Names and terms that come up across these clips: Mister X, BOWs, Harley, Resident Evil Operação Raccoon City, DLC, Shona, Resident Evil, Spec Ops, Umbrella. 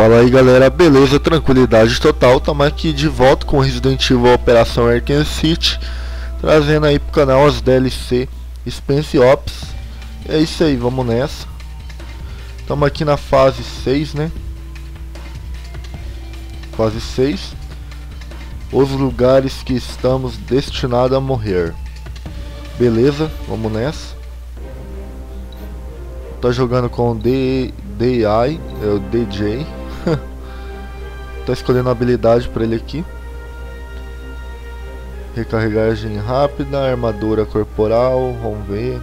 Fala aí galera, beleza, tranquilidade total, estamos aqui de volta com Resident Evil Operação Raccoon City, trazendo aí pro canal as DLC Spec Ops. É isso aí, vamos nessa. Estamos aqui na fase 6, né? Fase 6. Os lugares que estamos destinados a morrer. Beleza, vamos nessa. Tá jogando com o DI, é o DJ. Tá escolhendo a habilidade para ele aqui. Recarregagem rápida, armadura corporal, vamos ver.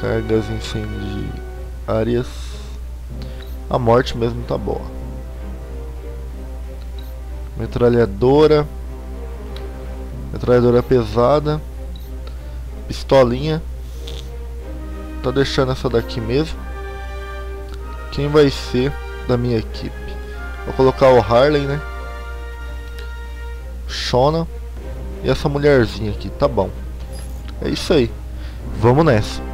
Cargas incendiárias. A morte mesmo tá boa. Metralhadora. Metralhadora pesada. Pistolinha. Tá deixando essa daqui mesmo. Quem vai ser da minha equipe? Vou colocar o Harley, né? Shona. E essa mulherzinha aqui, tá bom. É isso aí. Vamos nessa.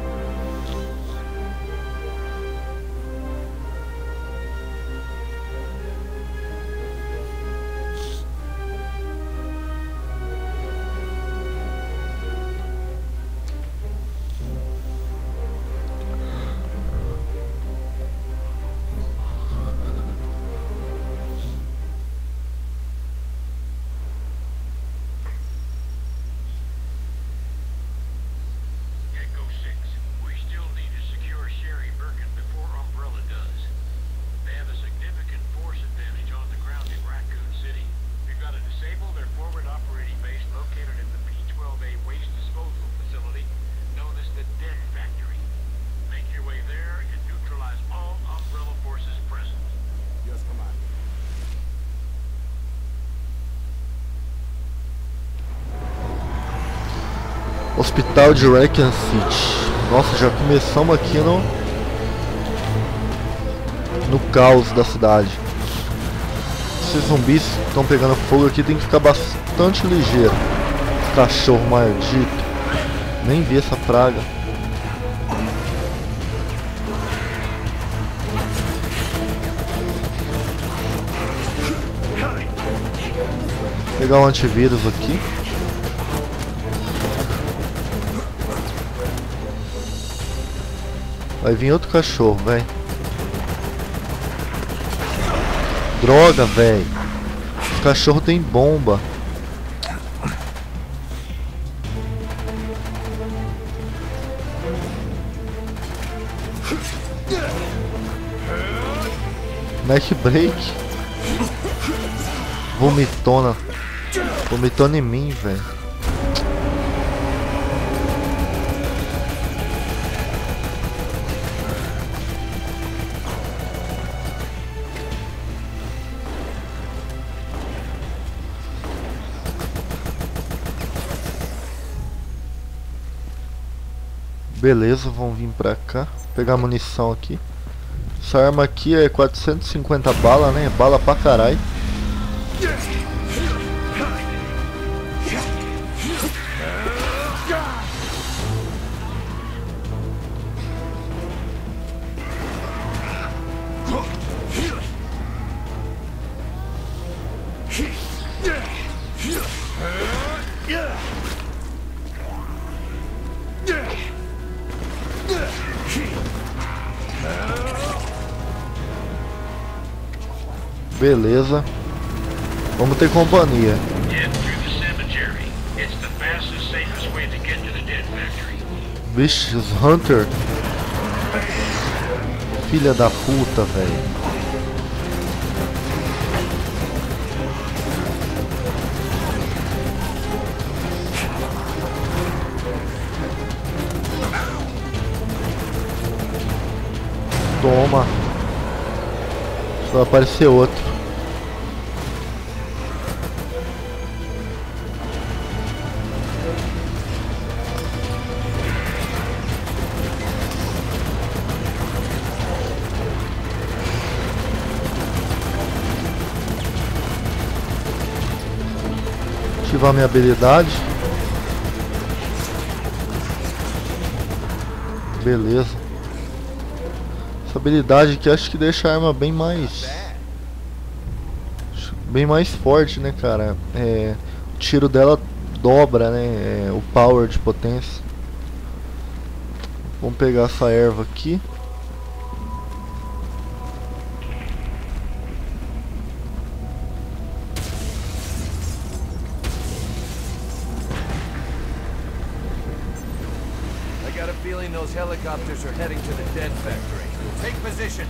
Hospital de Raccoon City. Nossa, já começamos aqui no caos da cidade. Esses zumbis estão pegando fogo aqui, tem que ficar bastante ligeiro. Cachorro maldito. Nem vi essa praga. Vou pegar um antivírus aqui. Vai vir outro cachorro, velho. Droga, velho. O cachorro tem bomba. Neck break. Vomitona. Vomitona em mim, velho. Beleza, vão vir pra cá. Vou pegar munição aqui. Essa arma aqui é 450 bala, né? Bala pra caralho. Beleza. Vamos ter companhia. Vixe, os Hunter. Filha da puta, velho. Toma. Só aparecer outro. Ativar minha habilidade. Beleza. Essa habilidade que acho que deixa a arma bem mais forte, né, cara? É, o tiro dela dobra, né? É, o power de potência. Vamos pegar essa erva aqui. Helicopters are heading to the dead factory. Take position.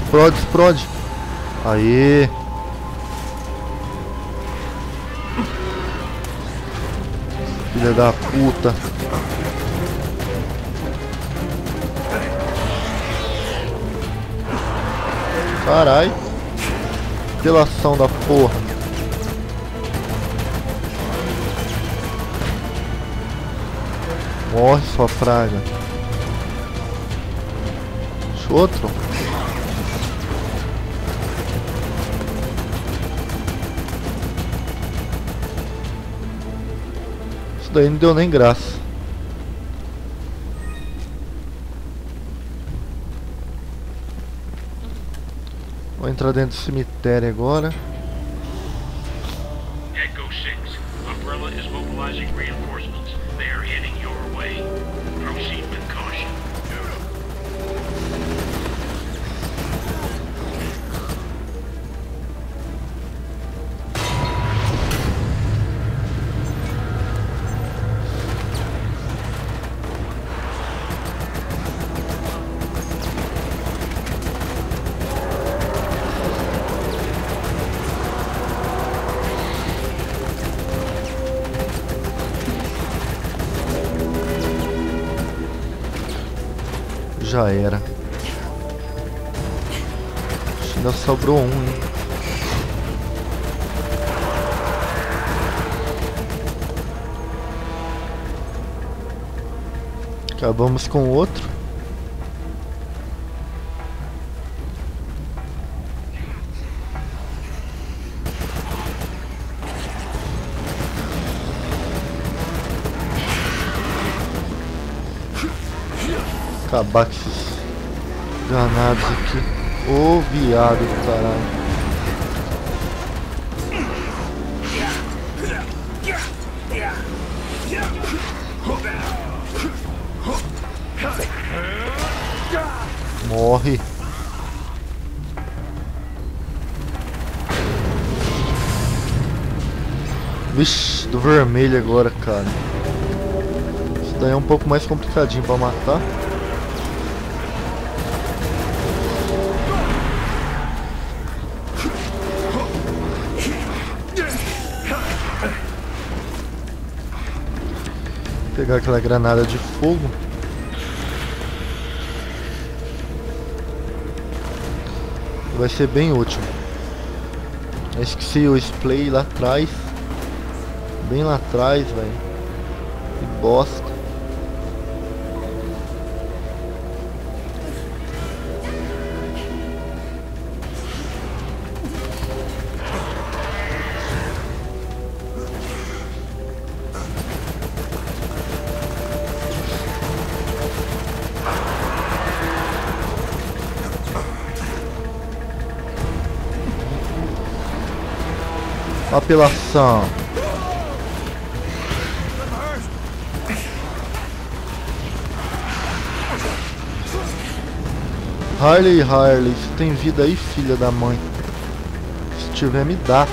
Explode, explode. Aí. Filha da puta. Carai, delação da porra. Morre, sua praga. Deixa outro. Isso daí não deu nem graça. Vou entrar dentro do cemitério agora. Echo 6. Umbrella is mobilizing reinforcements. They are heading your way. Proceed with caution. Já era. Ainda sobrou um, hein? Acabamos com o outro. Acabar com esses ganados aqui. Ô viado do caralho. Morre. Vixe, do vermelho agora, cara. Isso daí é um pouco mais complicadinho pra matar. Pegar aquela granada de fogo. Vai ser bem útil. Eu esqueci o spray lá atrás. Bem lá atrás, velho. Que bosta. Apelação. Harley, você tem vida aí, filha da mãe? Se tiver, me dá.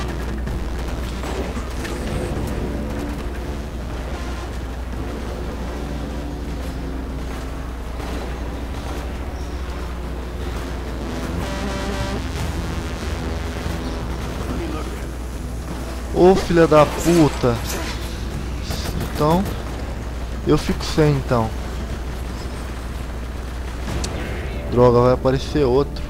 Ô filha da puta. Então eu fico sem, então. Droga, vai aparecer outro.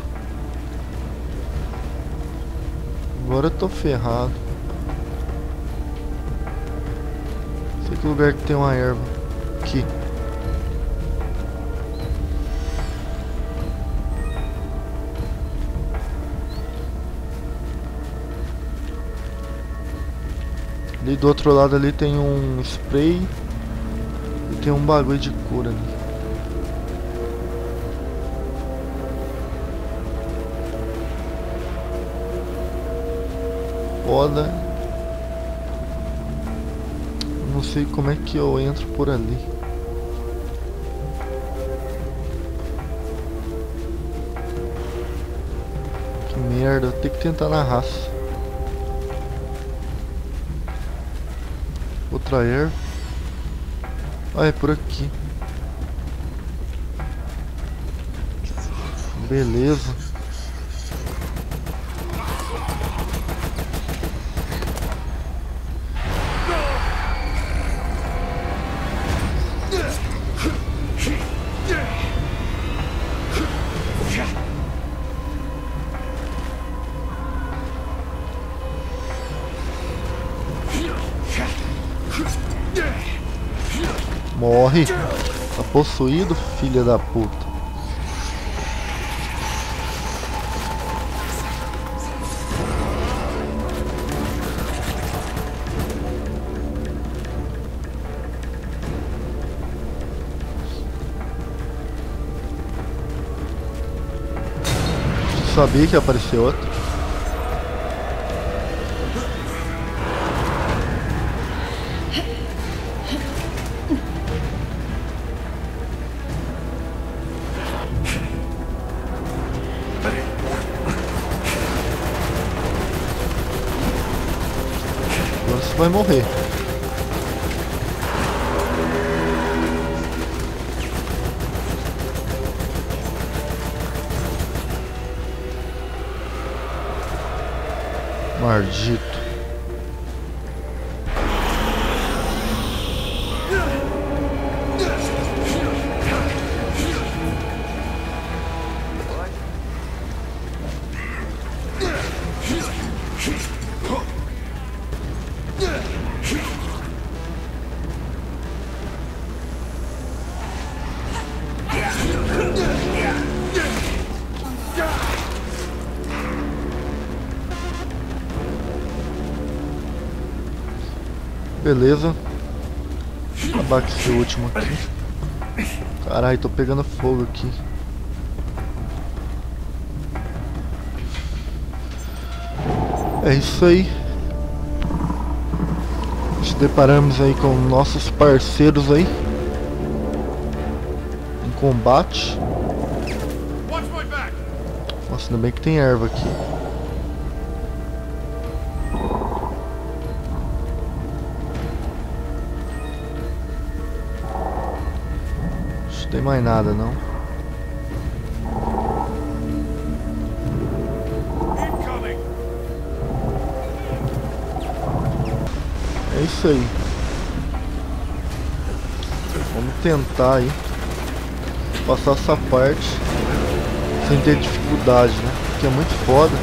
Agora eu tô ferrado. Sei que lugar que tem uma erva. Aqui. Ali do outro lado ali tem um spray e tem um bagulho de cura ali. Foda. Não sei como é que eu entro por ali. Que merda, eu tenho que tentar na raça. Outra air. Ah, é por aqui. Beleza. Morre, tá possuído, filha da puta. Sabia que ia aparecer outro. Vai morrer. Maldito. Beleza. Acabar com esse último aqui. Caralho, tô pegando fogo aqui. É isso aí. Nos deparamos aí com nossos parceiros aí em combate. Nossa, ainda bem que tem erva aqui. Não tem mais nada não. É isso aí. Vamos tentar aí passar essa parte sem ter dificuldade, né? Porque é muito foda.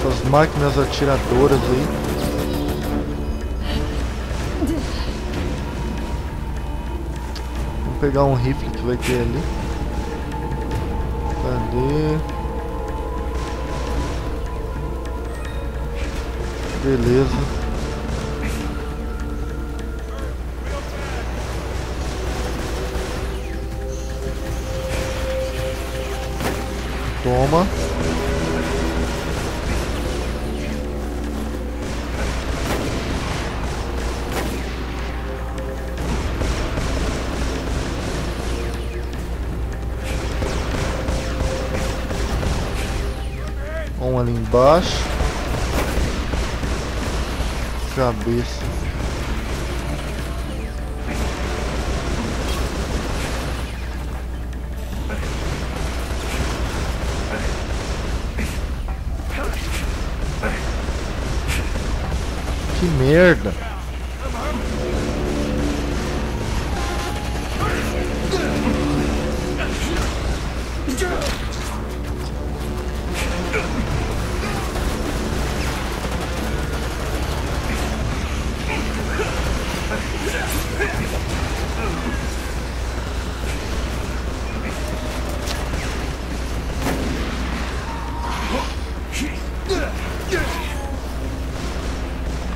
Essas máquinas atiradoras aí. Vou pegar um rifle que vai ter ali. Cadê? Beleza. Toma. Ali embaixo, cabeça, que merda.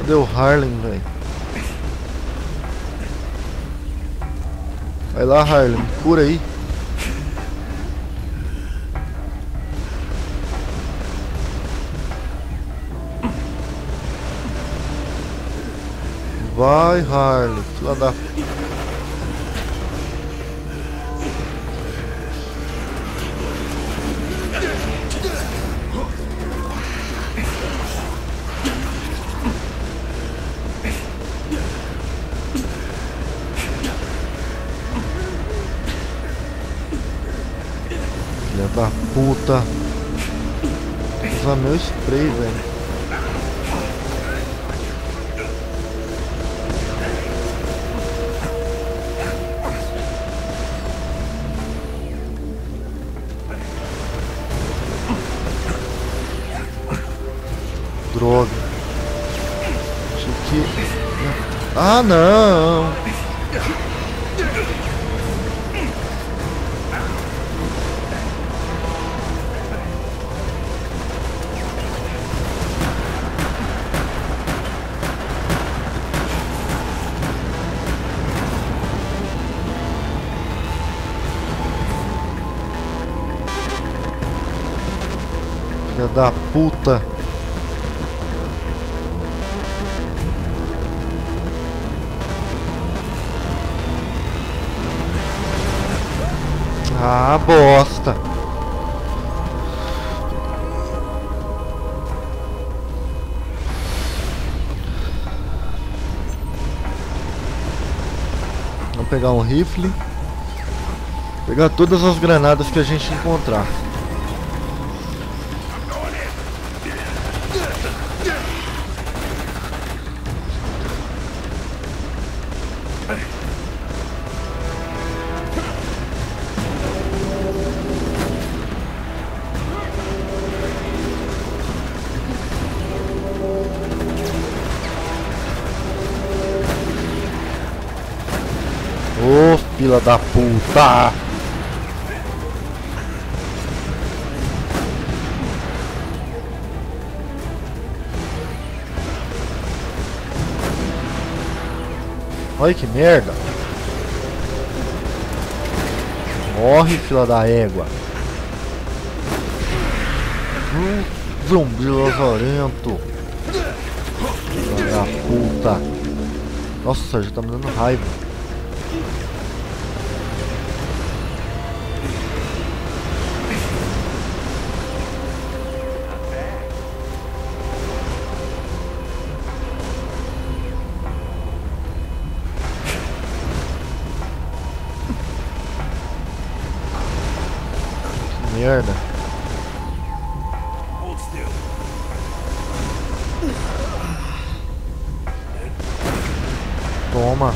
Cadê o Harley, velho? Vai lá, Harley, cura aí. Vai, Harley, lá da... Filha da puta. Usa meu spray, velho. Droga. Isso aqui... Ah, não! Filha da puta! Ah, bosta! Vamos pegar um rifle. Pegar todas as granadas que a gente encontrar. Filha da puta! Olha que merda! Morre, filha da égua! Zumbi lazarento! Filha da puta! Nossa, já tá me dando raiva! Merda. Toma.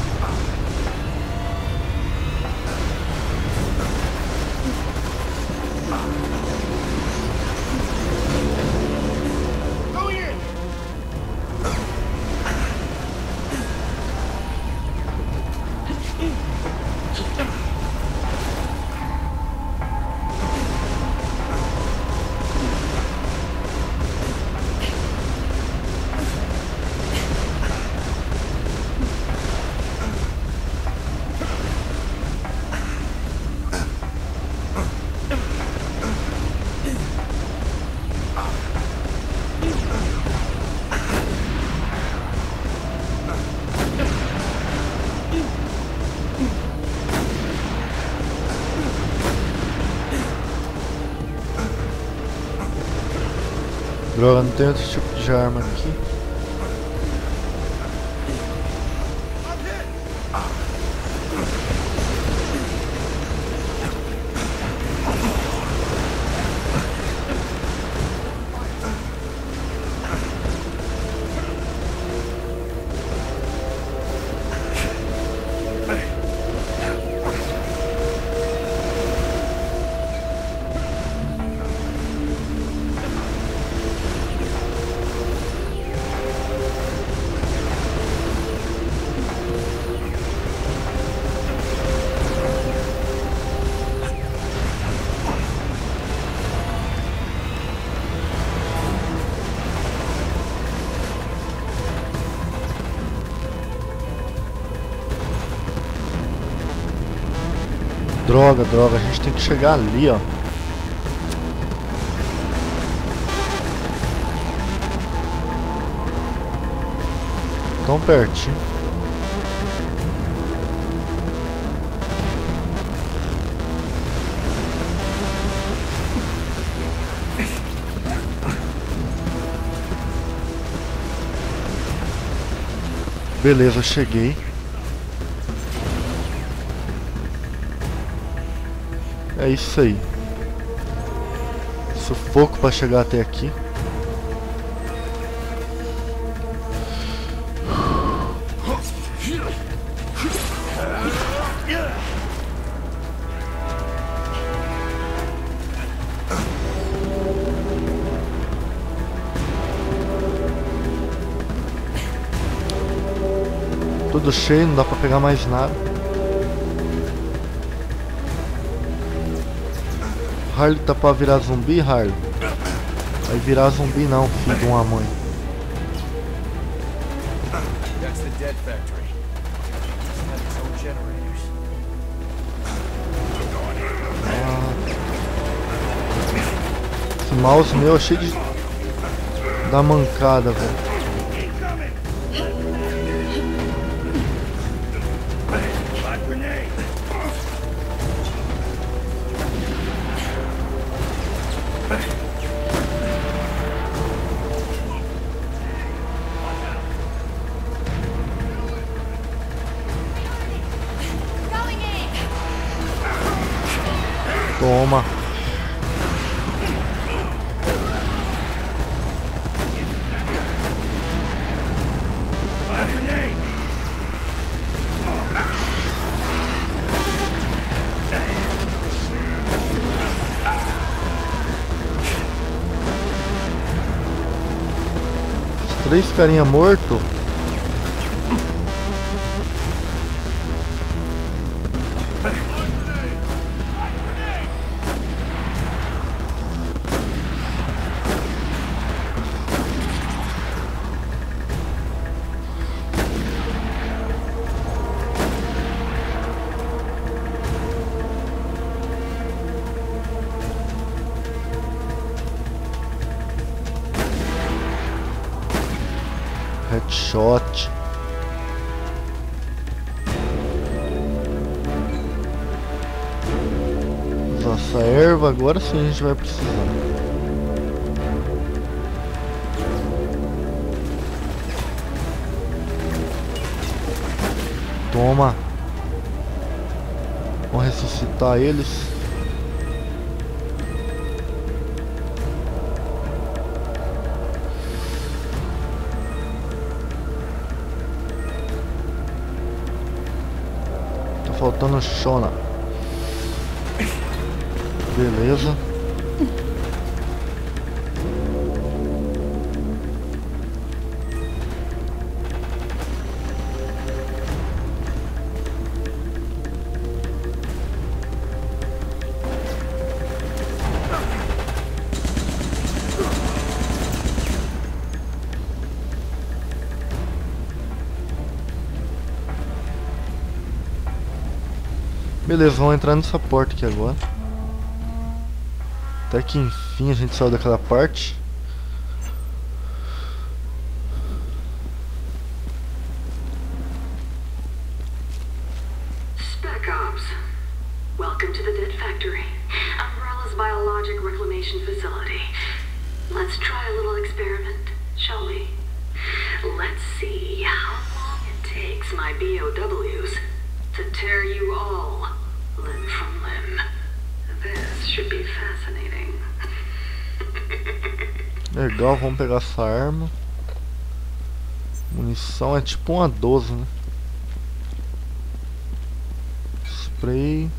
Droga, não tem outro tipo de arma aqui. Droga, droga, a gente tem que chegar ali, ó. Tão pertinho. Beleza, cheguei. É isso aí. Sufoco para chegar até aqui. Tudo cheio, não dá para pegar mais nada. Harley tá pra virar zumbi, Harley? Vai virar zumbi não, filho de uma mãe. Esse mouse meu é cheio de... da mancada, velho. Toma. Os três carinha morto. Headshot. Nossa, erva agora sim a gente vai precisar. Toma. Vamos ressuscitar eles. Faltando Shona. Beleza. Beleza, vamos entrar nessa porta aqui agora. Até que enfim a gente saiu daquela parte. Spec Ops. Welcome to the Dead Factory, Umbrella's biologic reclamation facility. Let's try a little experiment, shall we? Let's see how long it takes my BOWs to tear you all. Limb from limb. This should be fascinating. Legal, vamos pegar essa arma. Munição é tipo uma 12, né? Spray.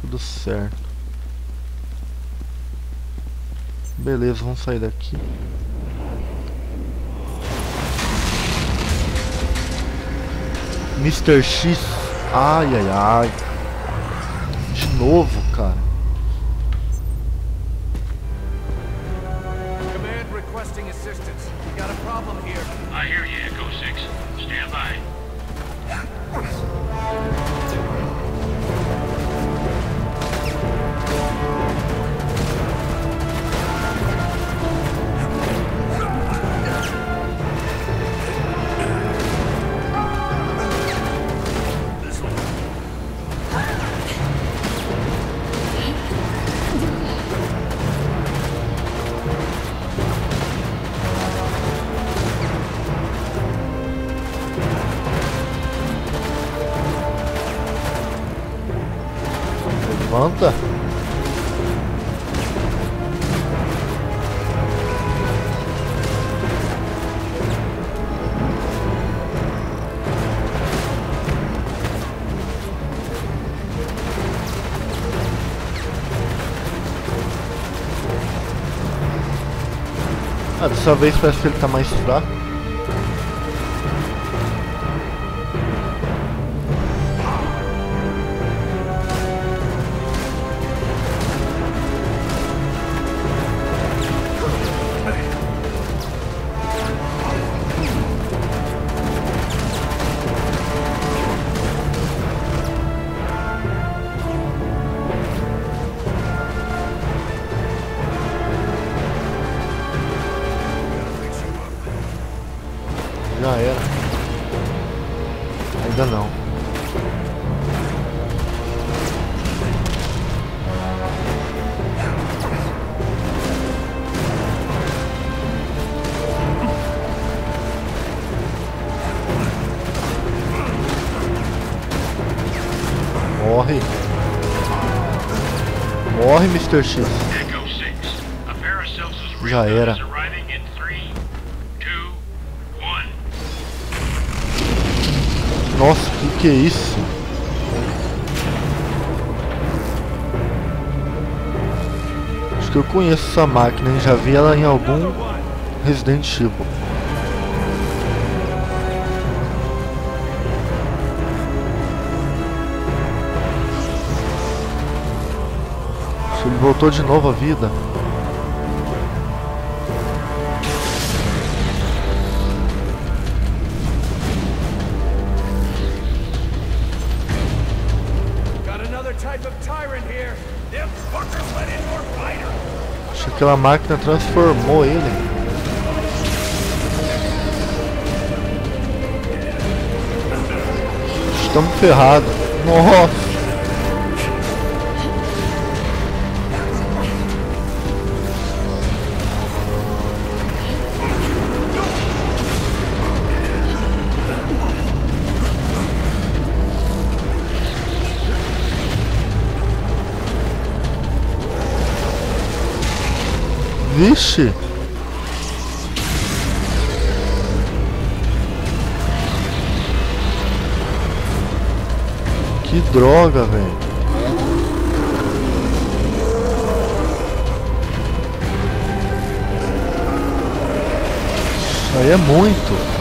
Tudo certo. Beleza, vamos sair daqui. Mister X, ai ai ai, de novo, cara. Command requesting assistance. We got a problem here. I hear you, Echo 6. Stand by. Levanta. Ah, dessa vez parece que ele tá mais fraco. Morre. Morre, Mister X. Já era. Nossa, que é isso? Acho que eu conheço essa máquina, hein? Já vi ela em algum Resident Evil. Ele voltou de novo à vida. Acho que aquela máquina transformou ele. Estamos ferrados. Nossa. Vixe! Que droga, velho! Isso aí é muito!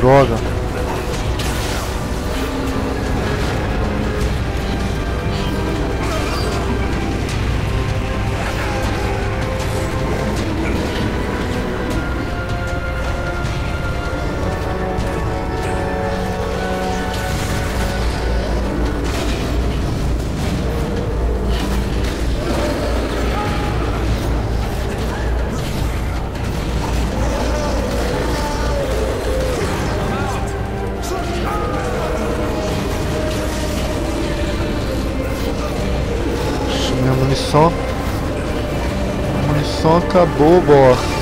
Droga. A munição acabou, boss.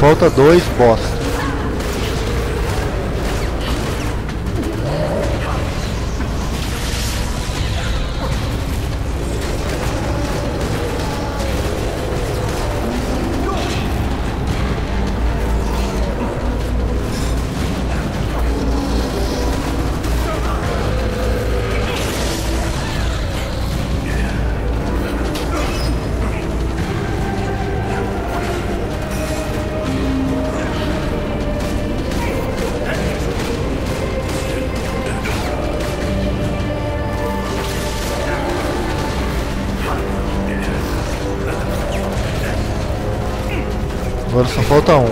Falta 2, bosta. Agora só falta um.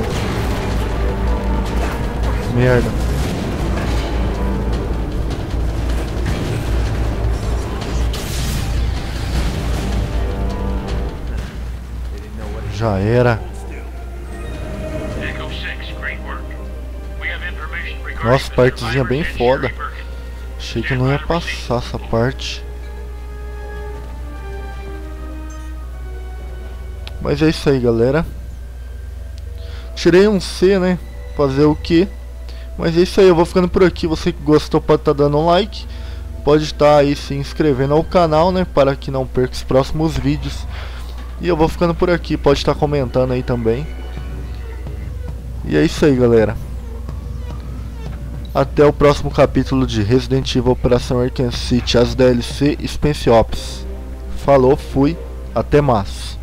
Merda. Já era. Nossa, partezinha bem foda. Achei que não ia passar essa parte. Mas é isso aí, galera. Tirei um C, né? Fazer o que? Mas é isso aí, eu vou ficando por aqui. Você que gostou pode estar dando um like. Pode estar aí se inscrevendo ao canal, né? Para que não perca os próximos vídeos. E eu vou ficando por aqui. Pode estar comentando aí também. E é isso aí, galera. Até o próximo capítulo de Resident Evil Operação Raccoon City, as DLC e Spec Ops. Falou, fui, até mais.